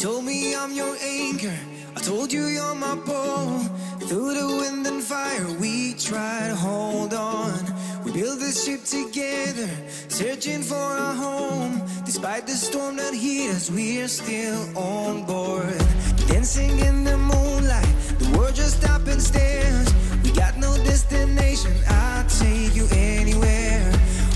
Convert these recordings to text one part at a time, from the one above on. told me I'm your anchor, I told you you're my pole. Through the wind and fire we try to hold on. We build this ship together, searching for our home. Despite the storm that hit us, we're still on board. Dancing in the moonlight, the world just stops and stares. We got no destination, I'll take you anywhere.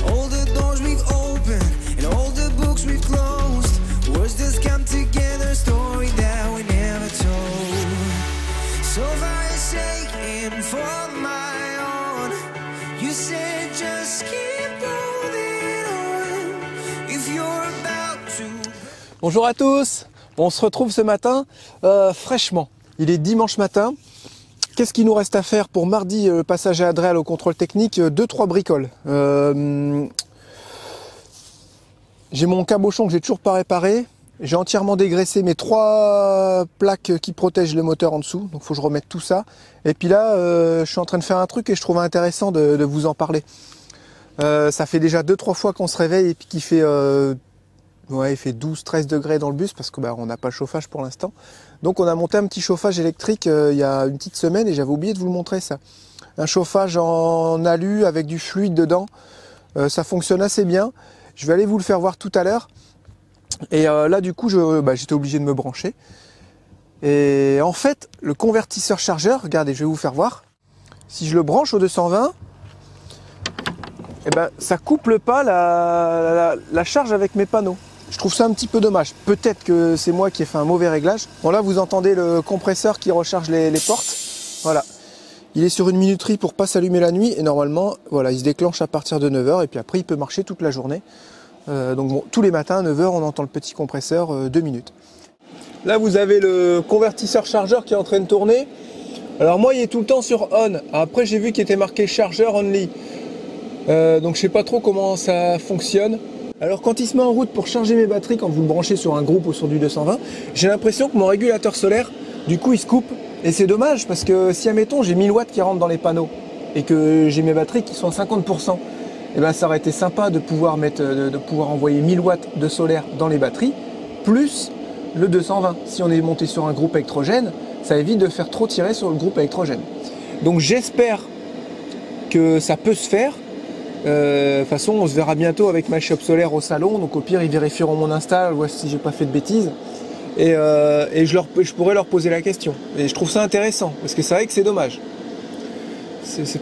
All the doors we've opened and all the books we've closed, words just come together, story that we never told. So far it's shaking for my own. You said just keep holding on if you're about to. Bonjour à tous, on se retrouve ce matin fraîchement. Il est dimanche matin. Qu'est-ce qu'il nous reste à faire pour mardi, le passage à DREAL au contrôle technique? 2-3 bricoles. J'ai mon cabochon que j'ai toujours pas réparé. J'ai entièrement dégraissé mes 3 plaques qui protègent le moteur en dessous. Donc il faut que je remette tout ça. Et puis là, je suis en train de faire un truc et je trouve intéressant de vous en parler. Ça fait déjà 2-3 fois qu'on se réveille et puis qu'il fait... il fait 12-13 degrés dans le bus parce que on n'a pas le chauffage pour l'instant. Donc on a monté un petit chauffage électrique il y a une petite semaine et j'avais oublié de vous le montrer ça. Un chauffage en alu avec du fluide dedans. Ça fonctionne assez bien. Je vais aller vous le faire voir tout à l'heure. Et là du coup j'étais obligé de me brancher. Et en fait le convertisseur chargeur, regardez, je vais vous faire voir. Si je le branche au 220, ça couple pas la charge avec mes panneaux. Je trouve ça un petit peu dommage. Peut-être que c'est moi qui ai fait un mauvais réglage. Bon là, vous entendez le compresseur qui recharge les portes. Voilà. Il est sur une minuterie pour pas s'allumer la nuit. Et normalement, voilà, il se déclenche à partir de 9h. Et puis après, il peut marcher toute la journée. Tous les matins à 9h, on entend le petit compresseur 2 minutes. Là, vous avez le convertisseur chargeur qui est en train de tourner. Alors moi, il est tout le temps sur on. Après, j'ai vu qu'il était marqué chargeur only. Donc je sais pas trop comment ça fonctionne. Alors quand il se met en route pour charger mes batteries, quand vous le branchez sur un groupe ou sur du 220, j'ai l'impression que mon régulateur solaire, du coup, il se coupe. Et c'est dommage parce que si, admettons, j'ai 1000 watts qui rentrent dans les panneaux et que j'ai mes batteries qui sont à 50%, et ça aurait été sympa de pouvoir envoyer 1000 watts de solaire dans les batteries, plus le 220. Si on est monté sur un groupe électrogène, ça évite de faire trop tirer sur le groupe électrogène. Donc j'espère que ça peut se faire. De toute façon, on se verra bientôt avec my shop solaire au salon, donc au pire ils vérifieront mon install, voir si j'ai pas fait de bêtises, et je pourrais leur poser la question. Et je trouve ça intéressant parce que c'est vrai que c'est dommage.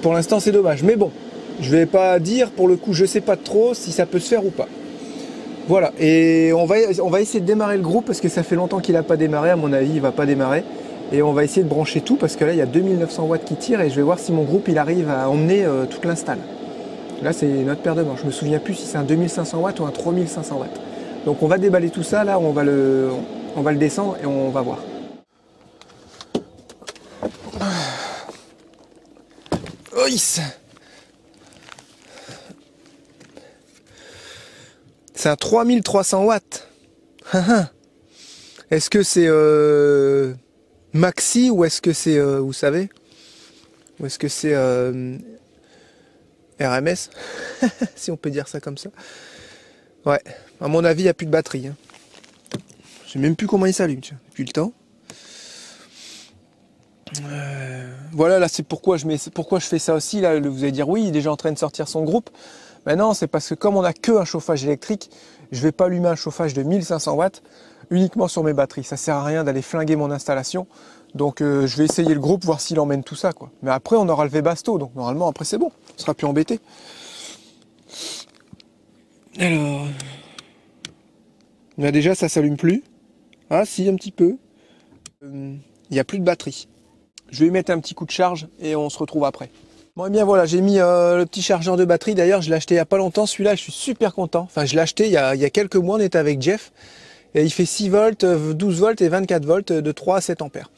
Pour l'instant c'est dommage, mais bon, je vais pas dire, pour le coup je sais pas trop si ça peut se faire ou pas. Voilà, et on va essayer de démarrer le groupe parce que ça fait longtemps qu'il a pas démarré. À mon avis il va pas démarrer, et on va essayer de brancher tout parce que là il y a 2900 watts qui tirent et je vais voir si mon groupe il arrive à emmener toute l'install. Là, c'est notre paire de manches. Je me souviens plus si c'est un 2500 watts ou un 3500 watts. Donc, on va déballer tout ça. Là, on va le descendre et on va voir. C'est un 3300 watts. Est-ce que c'est maxi ou est-ce que c'est, vous savez, ou est-ce que c'est... RMS, si on peut dire ça comme ça. Ouais, à mon avis, il n'y a plus de batterie. Je ne sais même plus comment il s'allume, depuis le temps. Voilà, là, c'est pourquoi je fais ça aussi. Là, vous allez dire, oui, il est déjà en train de sortir son groupe. Mais non, c'est parce que comme on n'a qu'un chauffage électrique, je ne vais pas allumer un chauffage de 1500 watts uniquement sur mes batteries. Ça ne sert à rien d'aller flinguer mon installation. Donc je vais essayer le groupe, voir s'il emmène tout ça, quoi. Mais après on aura le Webasto, donc normalement après c'est bon, on sera plus embêté. Alors... Là déjà ça s'allume plus. Ah si, un petit peu. Il n'y a plus de batterie. Je vais mettre un petit coup de charge et on se retrouve après. Bon et bien voilà, j'ai mis le petit chargeur de batterie. D'ailleurs je l'ai acheté il n'y a pas longtemps, celui-là je suis super content. Enfin je l'ai acheté il y a quelques mois, on était avec Jeff. Et il fait 6 volts, 12 volts et 24 volts de 3 à 7 ampères.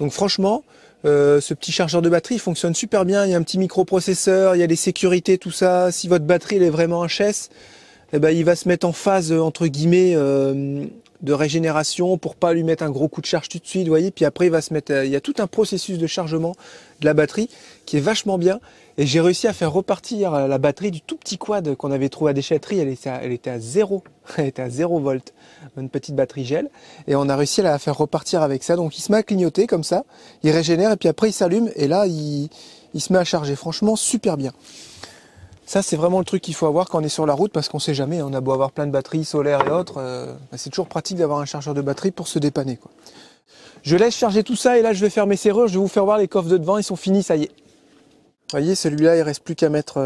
Donc franchement, ce petit chargeur de batterie fonctionne super bien. Il y a un petit microprocesseur, il y a des sécurités, tout ça. Si votre batterie elle est vraiment HS, il va se mettre en phase, entre guillemets, de régénération pour pas lui mettre un gros coup de charge tout de suite, voyez. Puis après, il va se mettre, il y a tout un processus de chargement de la batterie qui est vachement bien. Et j'ai réussi à faire repartir la batterie du tout petit quad qu'on avait trouvé à déchetterie. Elle était à 0 volt, une petite batterie gel. Et on a réussi à la faire repartir avec ça. Donc il se met à clignoter comme ça, il régénère et puis après il s'allume et là il se met à charger. Franchement, super bien. Ça, c'est vraiment le truc qu'il faut avoir quand on est sur la route, parce qu'on ne sait jamais, on a beau avoir plein de batteries solaires et autres, c'est toujours pratique d'avoir un chargeur de batterie pour se dépanner, quoi. Je laisse charger tout ça et là, je vais faire mes serrures, je vais vous faire voir les coffres de devant, ils sont finis, ça y est. Vous voyez, celui-là, il ne reste plus qu'à mettre,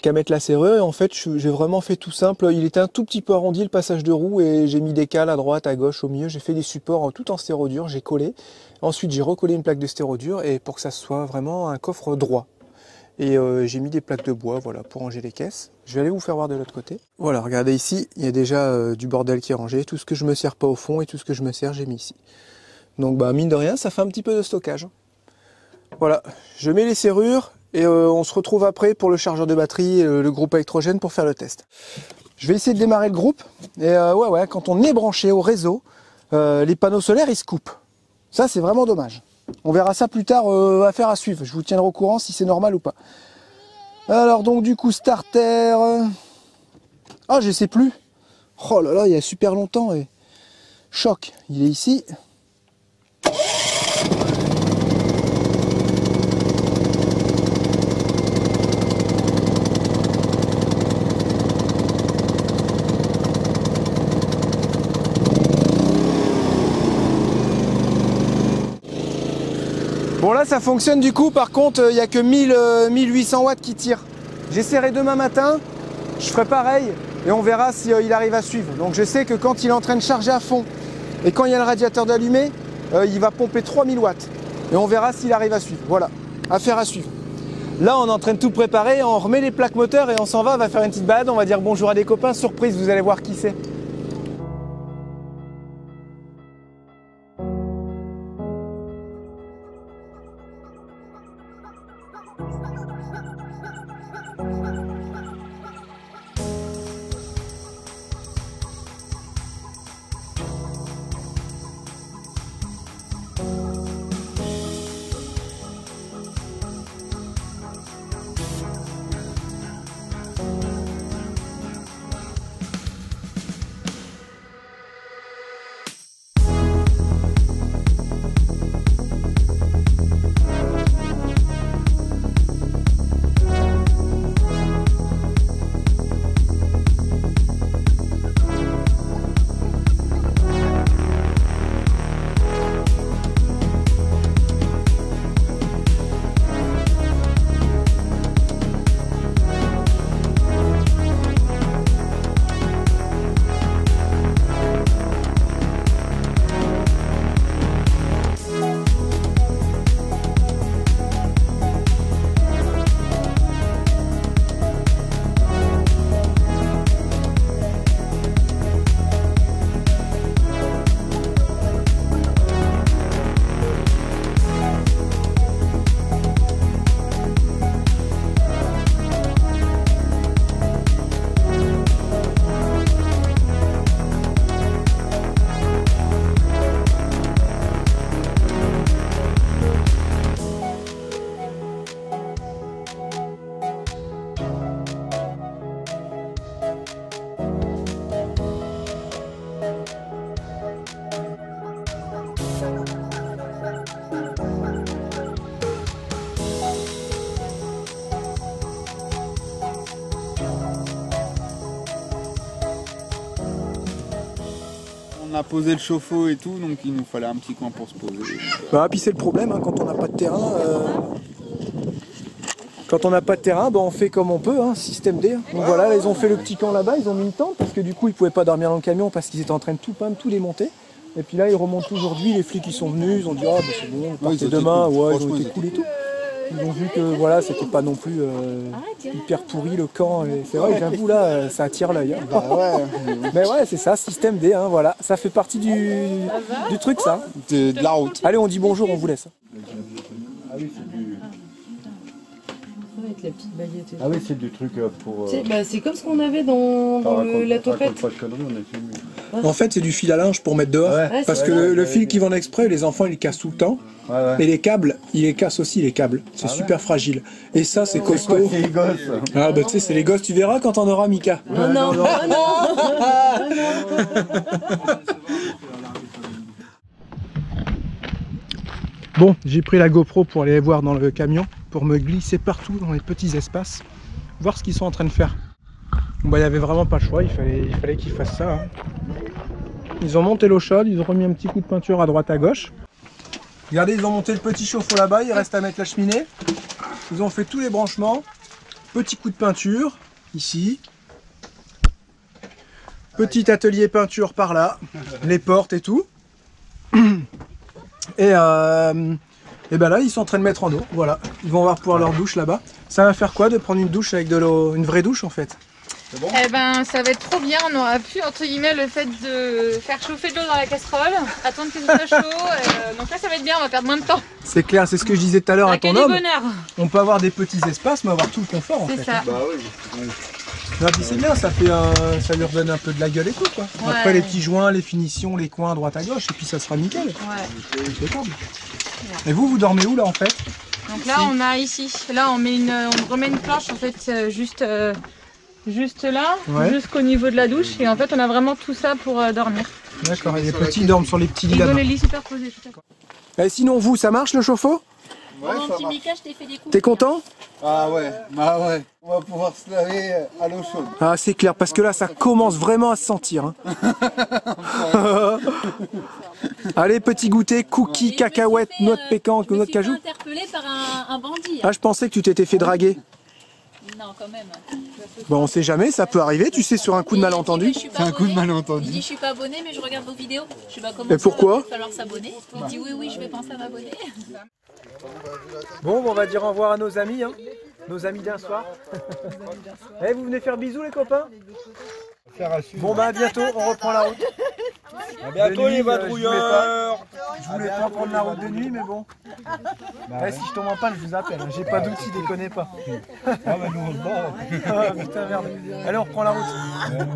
qu'à mettre la serrure. Et en fait, j'ai vraiment fait tout simple. Il était un tout petit peu arrondi, le passage de roue, et j'ai mis des cales à droite, à gauche, au milieu. J'ai fait des supports tout en stéro dur, j'ai collé. Ensuite, j'ai recollé une plaque de stéro dur et pour que ça soit vraiment un coffre droit. Et j'ai mis des plaques de bois, voilà, pour ranger les caisses. Je vais aller vous faire voir de l'autre côté. Voilà, regardez ici, il y a déjà du bordel qui est rangé. Tout ce que je me sers pas au fond et tout ce que je me sers, j'ai mis ici. Donc, mine de rien, ça fait un petit peu de stockage. Voilà, je mets les serrures et on se retrouve après pour le chargeur de batterie et le groupe électrogène pour faire le test. Je vais essayer de démarrer le groupe. Et ouais, quand on est branché au réseau, les panneaux solaires, ils se coupent. Ça, c'est vraiment dommage. On verra ça plus tard, affaire à suivre. Je vous tiendrai au courant si c'est normal ou pas. Alors donc du coup, starter... Ah, je sais plus. Oh là là, il y a super longtemps. Et... Choc, il est ici. Bon là ça fonctionne du coup, par contre il n'y a que 1800 watts qui tirent. J'essaierai demain matin, je ferai pareil et on verra si il arrive à suivre. Donc je sais que quand il est en train de charger à fond et quand il y a le radiateur d'allumé, il va pomper 3000 watts et on verra s'il arrive à suivre. Voilà, affaire à suivre. Là on est en train de tout préparer, on remet les plaques moteurs et on s'en va, on va faire une petite balade, on va dire bonjour à des copains, surprise, vous allez voir qui c'est. Poser le chauffe-eau et tout, donc il nous fallait un petit coin pour se poser. Puis c'est le problème, hein, quand on n'a pas de terrain. Quand on n'a pas de terrain, on fait comme on peut, hein, système D. Hein. Donc voilà, là, ils ont fait le petit camp là-bas, ils ont mis une tente parce que du coup ils pouvaient pas dormir dans le camion parce qu'ils étaient en train de tout démonter. Et puis là ils remontent aujourd'hui, les flics ils sont venus, ils ont dit ah c'est bon, partez demain, ouais, ils ont été cool et tout. Ils ont vu que voilà, c'était pas non plus hyper pourri le camp. C'est vrai, j'avoue là, ça attire l'œil. Hein. Mais ouais, c'est ça, système D, hein, voilà. Ça fait partie du truc, ça. De la route. Allez, on dit bonjour, on vous laisse. Ah oui, c'est du... baguettes, les petites baguettes. Ah oui, c'est du truc pour... c'est comme ce qu'on avait dans la toupette. En fait, c'est du fil à linge pour mettre dehors. Ouais. Parce que le fil qu'ils vendent exprès, les enfants, ils le cassent tout le temps. Ouais, ouais. Et les câbles, ils les cassent aussi, les câbles. C'est super fragile. Et ça, c'est costaud. Quoi, c'est les gosses. Ah bah tu sais, c'est les gosses. Tu verras quand on aura Mika. Non, non, non. Bon, j'ai pris la GoPro pour aller voir dans le camion, pour me glisser partout dans les petits espaces, voir ce qu'ils sont en train de faire. Bon, il n'y avait vraiment pas le choix, il fallait qu'ils fassent ça. Hein. Ils ont monté l'eau chaude, ils ont remis un petit coup de peinture à droite à gauche. Regardez, ils ont monté le petit chauffe-eau là-bas, il reste à mettre la cheminée. Ils ont fait tous les branchements, petit coup de peinture, ici. Petit atelier peinture par là, les portes et tout. Et ben là ils sont en train de mettre en eau, voilà, ils vont pouvoir leur douche là-bas. Ça va faire quoi de prendre une douche avec de l'eau, une vraie douche en fait? Bon, eh ben ça va être trop bien, on aura pu entre guillemets le fait de faire chauffer de l'eau dans la casserole, attendre que ça soit chaud, donc là ça va être bien, on va perdre moins de temps. C'est clair, c'est ce que je disais tout à l'heure à ton homme, on peut avoir des petits espaces mais avoir tout le confort en fait. Ça. Bah oui, oui. C'est bien, ça fait ça lui redonne un peu de la gueule et tout quoi. Ouais. Après les petits joints, les finitions, les coins droite à gauche et puis ça sera nickel. Ouais. Et vous dormez où là en fait? Donc là on a ici, là on remet une planche en fait juste là, jusqu'au niveau de la douche et en fait on a vraiment tout ça pour dormir. D'accord, et les petits dorment sur les petits lits là-bas. Et sinon vous, ça marche le chauffe-eau? Ouais, mon petit Mika, je t'ai fait des coups. T'es content? Ah ouais, bah ouais. On va pouvoir se laver à l'eau chaude. Ah c'est clair, parce que là ça commence vraiment à se sentir. Hein. Allez, petit goûter, cookies, cacahuètes, noix de pécan, noix de cajou. Je me suis fait interpeller par un bandit. Hein. Ah je pensais que tu t'étais fait draguer. Non, quand même. Bon, on sait jamais, ça peut arriver, tu sais, sur un coup de malentendu. C'est un coup de malentendu. Il dit, je suis pas abonné, mais je regarde vos vidéos. Je sais pas comment. Et pourquoi? Il va falloir s'abonner. Il dit, oui, oui, je vais penser à m'abonner. Bon, on va dire au revoir à nos amis, hein. Nos amis d'un soir. Eh, vous venez faire bisous, les copains? Bon, bah, à bientôt, on reprend la route. À bientôt, les vadrouilleurs. Je voulais pas prendre la route de nuit, mais bon. Si je tombe en panne, je vous appelle. J'ai pas d'outils, déconnez pas. Ah, bah, nous, on se bat. Ah, putain, merde. Allez, on reprend la route.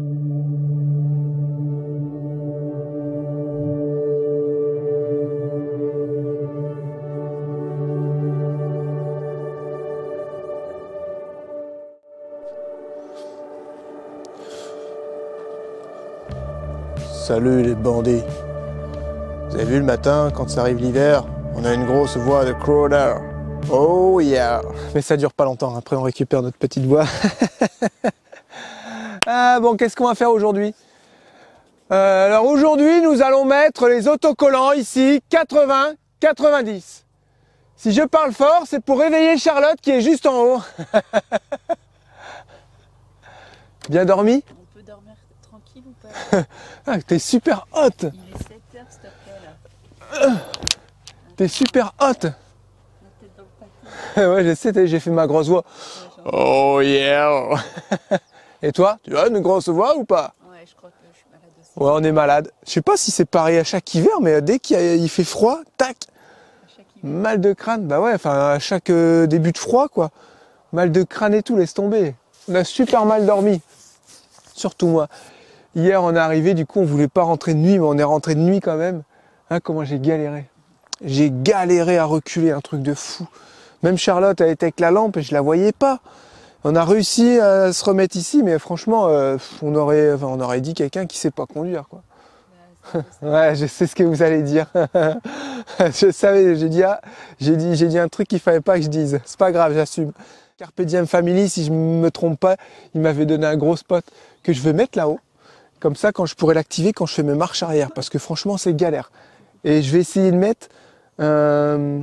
Salut les bandits. Vous avez vu le matin, quand ça arrive l'hiver, on a une grosse voix de crawler. Oh yeah. Mais ça dure pas longtemps, après on récupère notre petite voix. Ah bon, qu'est-ce qu'on va faire aujourd'hui? Alors aujourd'hui, nous allons mettre les autocollants ici, 80, 90. Si je parle fort, c'est pour réveiller Charlotte qui est juste en haut. Bien dormi? Ah, t'es super haute. Il est 7h s'il te plaît là. T'es super haute. Ouais, je sais, j'ai fait ma grosse voix. Ouais, oh yeah. Et toi, tu as une grosse voix ou pas? Ouais, je crois que je suis malade aussi. Ouais, on est malade. Je sais pas si c'est pareil à chaque hiver, mais dès qu'il fait froid, tac. Mal de crâne, bah ouais, enfin à chaque début de froid quoi. Mal de crâne et tout, laisse tomber. On a super mal dormi. Surtout moi. Hier, on est arrivé, du coup, on voulait pas rentrer de nuit, mais on est rentré de nuit quand même. Hein, comment j'ai galéré. J'ai galéré à reculer, un truc de fou. Même Charlotte, elle était avec la lampe et je la voyais pas. On a réussi à se remettre ici, mais franchement, on aurait dit quelqu'un qui sait pas conduire, quoi. Ouais, je sais ce que vous allez dire. Je savais, j'ai dit un truc qu'il fallait pas que je dise. C'est pas grave, j'assume. Carpe Diem Family, si je me trompe pas, il m'avait donné un gros spot que je vais mettre là-haut. Comme ça, quand je pourrais l'activer, quand je fais mes marches arrière. Parce que franchement, c'est galère. Et je vais essayer de mettre un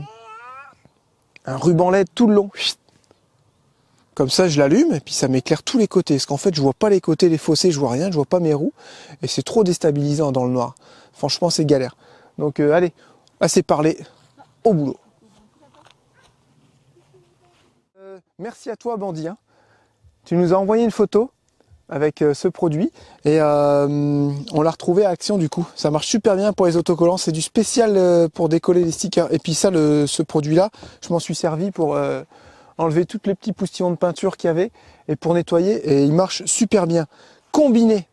ruban LED tout le long. Comme ça, je l'allume et puis ça m'éclaire tous les côtés. Parce qu'en fait, je vois pas les côtés, les fossés, je vois rien, je vois pas mes roues. Et c'est trop déstabilisant dans le noir. Franchement, c'est galère. Donc, allez, assez parlé, au boulot. Merci à toi, bandit. Hein. Tu nous as envoyé une photo avec ce produit et on l'a retrouvé à Action du coup. Ça marche super bien pour les autocollants, c'est du spécial pour décoller les stickers. Et puis ça, ce produit là, je m'en suis servi pour enlever tous les petits poustillons de peinture qu'il y avait et pour nettoyer, et il marche super bien. Combiné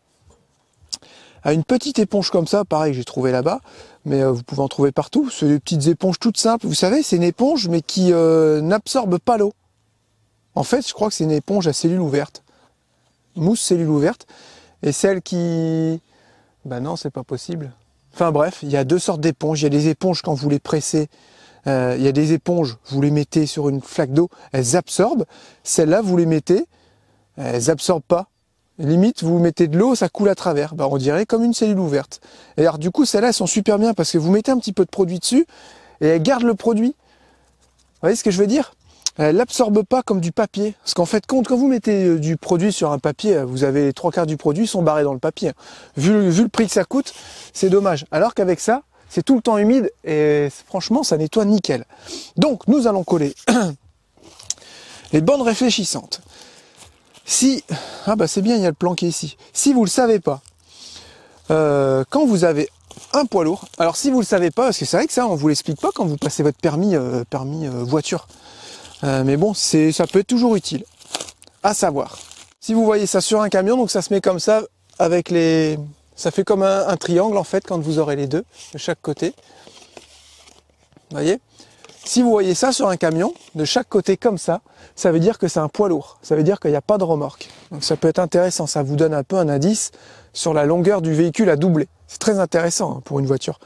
à une petite éponge comme ça, pareil, j'ai trouvé là-bas, mais vous pouvez en trouver partout. C'est des petites éponges toutes simples, vous savez, c'est une éponge mais qui n'absorbe pas l'eau. En fait, je crois que c'est une éponge à cellule ouverte, mousse cellule ouverte, et celle qui... Ben non, c'est pas possible. Enfin bref, il y a deux sortes d'éponges. Il y a des éponges quand vous les pressez, il y a des éponges, vous les mettez sur une flaque d'eau, elles absorbent. Celles-là, vous les mettez, elles n'absorbent pas. Limite, vous mettez de l'eau, ça coule à travers. Ben, on dirait comme une cellule ouverte. Et alors du coup, celles-là, elles sont super bien parce que vous mettez un petit peu de produit dessus et elles gardent le produit. Vous voyez ce que je veux dire? Elles n'absorbent pas comme du papier. Parce qu'en fait, quand vous mettez du produit sur un papier, vous avez les trois quarts du produit sont barrés dans le papier. Vu le prix que ça coûte, c'est dommage. Alors qu'avec ça, c'est tout le temps humide et franchement, ça nettoie nickel. Donc, nous allons coller les bandes réfléchissantes. Si, ah bah c'est bien, il y a le plan qui est ici. Si vous ne le savez pas, quand vous avez un poids lourd, alors si vous ne le savez pas, parce que c'est vrai que ça, on ne vous l'explique pas quand vous passez votre permis voiture. Mais bon, ça peut être toujours utile. À savoir, si vous voyez ça sur un camion, donc ça se met comme ça, avec les, ça fait comme un triangle en fait, quand vous aurez les deux, de chaque côté. Vous voyez ? Si vous voyez ça sur un camion, de chaque côté comme ça, ça veut dire que c'est un poids lourd. Ça veut dire qu'il n'y a pas de remorque. Donc ça peut être intéressant, ça vous donne un peu un indice sur la longueur du véhicule à doubler. C'est très intéressant pour une voiture.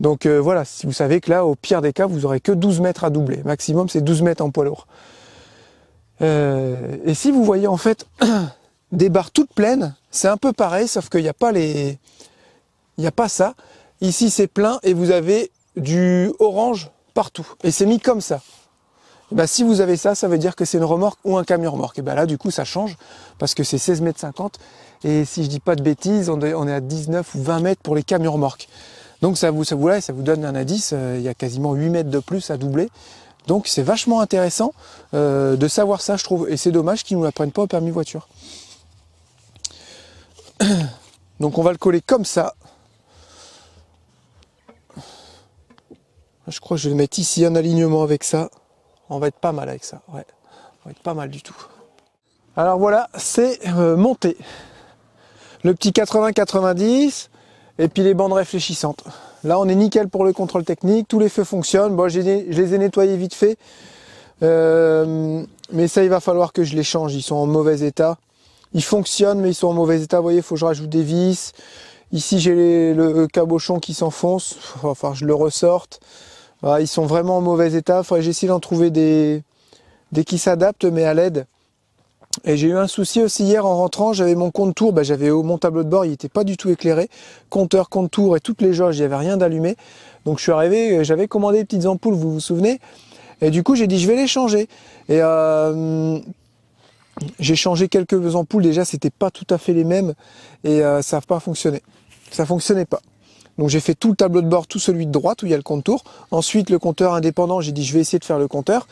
Donc voilà, si vous savez que là, au pire des cas, vous n'aurez que 12 mètres à doubler. Maximum, c'est 12 mètres en poids lourd. Et si vous voyez en fait des barres toutes pleines, c'est un peu pareil, sauf qu'il n'y a pas les... Il n'y a pas ça. Ici, c'est plein et vous avez du orange partout, et c'est mis comme ça. Et bah, si vous avez ça, ça veut dire que c'est une remorque ou un camion remorque. Et bah là, du coup, ça change parce que c'est 16,50 m. Et si je dis pas de bêtises, on est à 19 ou 20 mètres pour les camions remorques. Donc ça vous donne un indice. Il y a quasiment 8 mètres de plus à doubler. Donc c'est vachement intéressant de savoir ça, je trouve. Et c'est dommage qu'ils ne nous l'apprennent pas au permis voiture. Donc on va le coller comme ça. Je crois que je vais mettre ici un alignement avec ça. On va être pas mal avec ça. Ouais. On va être pas mal du tout. Alors voilà, c'est monté. Le petit 80-90 et puis les bandes réfléchissantes. Là, on est nickel pour le contrôle technique. Tous les feux fonctionnent. Bon, je les ai nettoyés vite fait. Mais ça, il va falloir que je les change. Ils sont en mauvais état. Ils fonctionnent, mais ils sont en mauvais état. Vous voyez, il faut que je rajoute des vis. Ici, j'ai le cabochon qui s'enfonce. Enfin, je le ressorte. Voilà, ils sont vraiment en mauvais état. Faudrait que j'essaie d'en trouver des qui s'adaptent, mais à l'aide. Et j'ai eu un souci aussi hier en rentrant. J'avais mon compte-tour, j'avais mon tableau de bord, il n'était pas du tout éclairé. Compteur, compte-tour et toutes les jauges, il n'y avait rien d'allumé. Donc je suis arrivé, j'avais commandé des petites ampoules, vous vous souvenez? Et du coup, j'ai dit, je vais les changer. Et j'ai changé quelques ampoules. Déjà, c'était pas tout à fait les mêmes. Et ça n'a pas fonctionné. Ça ne fonctionnait pas. Donc j'ai fait tout le tableau de bord, tout celui de droite où il y a le compte-tour. Ensuite le compteur indépendant, j'ai dit je vais essayer de faire le compteur.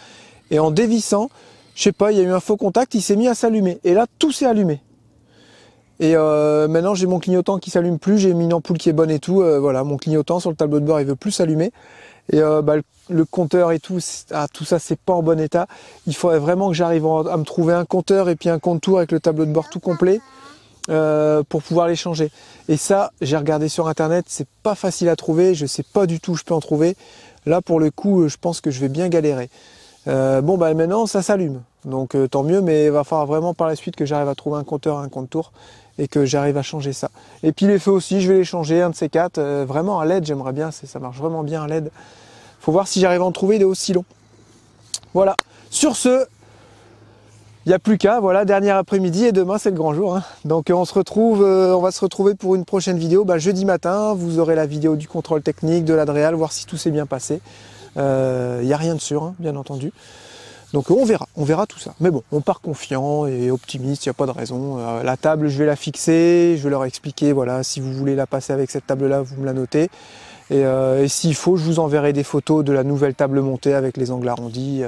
Et en dévissant, je sais pas, il y a eu un faux contact, il s'est mis à s'allumer. Et là tout s'est allumé. Et maintenant j'ai mon clignotant qui s'allume plus, j'ai mis une ampoule qui est bonne et tout. Voilà, mon clignotant sur le tableau de bord il veut plus s'allumer. Et le compteur et tout, tout ça c'est pas en bon état. Il faudrait vraiment que j'arrive à me trouver un compteur et puis un compte-tour avec le tableau de bord tout complet. Pour pouvoir les changer. Et ça, j'ai regardé sur internet, c'est pas facile à trouver, je sais pas du tout où je peux en trouver. Là pour le coup, je pense que je vais bien galérer. Bon bah maintenant ça s'allume, donc tant mieux, mais il va falloir vraiment par la suite que j'arrive à trouver un compteur, un compte-tour et que j'arrive à changer ça. Et puis les feux aussi, je vais les changer, un de ces quatre, vraiment à LED, j'aimerais bien, ça marche vraiment bien à LED. Faut voir si j'arrive à en trouver des aussi longs. Voilà, sur ce, il n'y a plus qu'à, voilà, dernier après-midi et demain c'est le grand jour. Hein. Donc on se retrouve, on va se retrouver pour une prochaine vidéo jeudi matin. Vous aurez la vidéo du contrôle technique, de la DREAL, voir si tout s'est bien passé. Il n'y a rien de sûr, hein, bien entendu. Donc on verra tout ça. Mais bon, on part confiant et optimiste, il n'y a pas de raison. La table, je vais la fixer, je vais leur expliquer, voilà, si vous voulez la passer avec cette table-là, vous me la notez. Et s'il faut, je vous enverrai des photos de la nouvelle table montée avec les angles arrondis.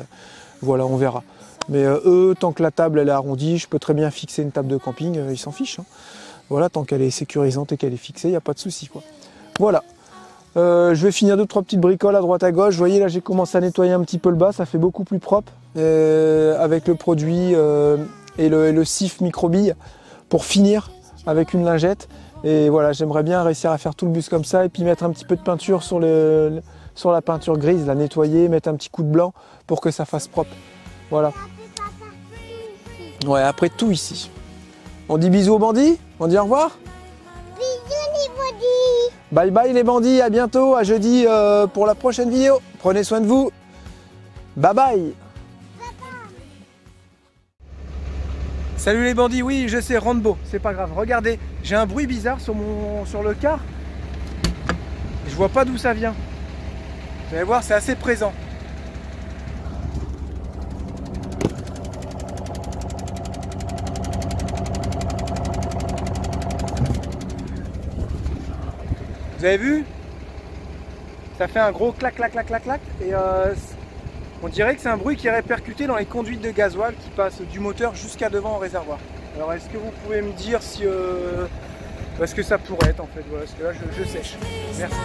Voilà, on verra. Mais eux, tant que la table elle est arrondie, je peux très bien fixer une table de camping, ils s'en fichent. Hein. Voilà, tant qu'elle est sécurisante et qu'elle est fixée, il n'y a pas de souci. Voilà. Je vais finir 2-3 petites bricoles à droite à gauche. Vous voyez là j'ai commencé à nettoyer un petit peu le bas, ça fait beaucoup plus propre avec le produit et le sif microbille pour finir avec une lingette. Et voilà, j'aimerais bien réussir à faire tout le bus comme ça et puis mettre un petit peu de peinture sur la peinture grise, la nettoyer, mettre un petit coup de blanc pour que ça fasse propre. Voilà. Ouais, après tout ici. On dit bisous aux bandits? On dit au revoir? Bisous les bandits! Bye bye les bandits, à bientôt, à jeudi pour la prochaine vidéo. Prenez soin de vous. Bye bye! Salut les bandits, oui je sais, Rambo, c'est pas grave. Regardez, j'ai un bruit bizarre sur le car. Je vois pas d'où ça vient. Vous allez voir, c'est assez présent. Vous avez vu? Ça fait un gros clac clac clac clac clac et on dirait que c'est un bruit qui est répercuté dans les conduites de gasoil qui passent du moteur jusqu'à devant au réservoir. Alors est-ce que vous pouvez me dire si... parce que ça pourrait être en fait, voilà, parce que là je sèche. Merci.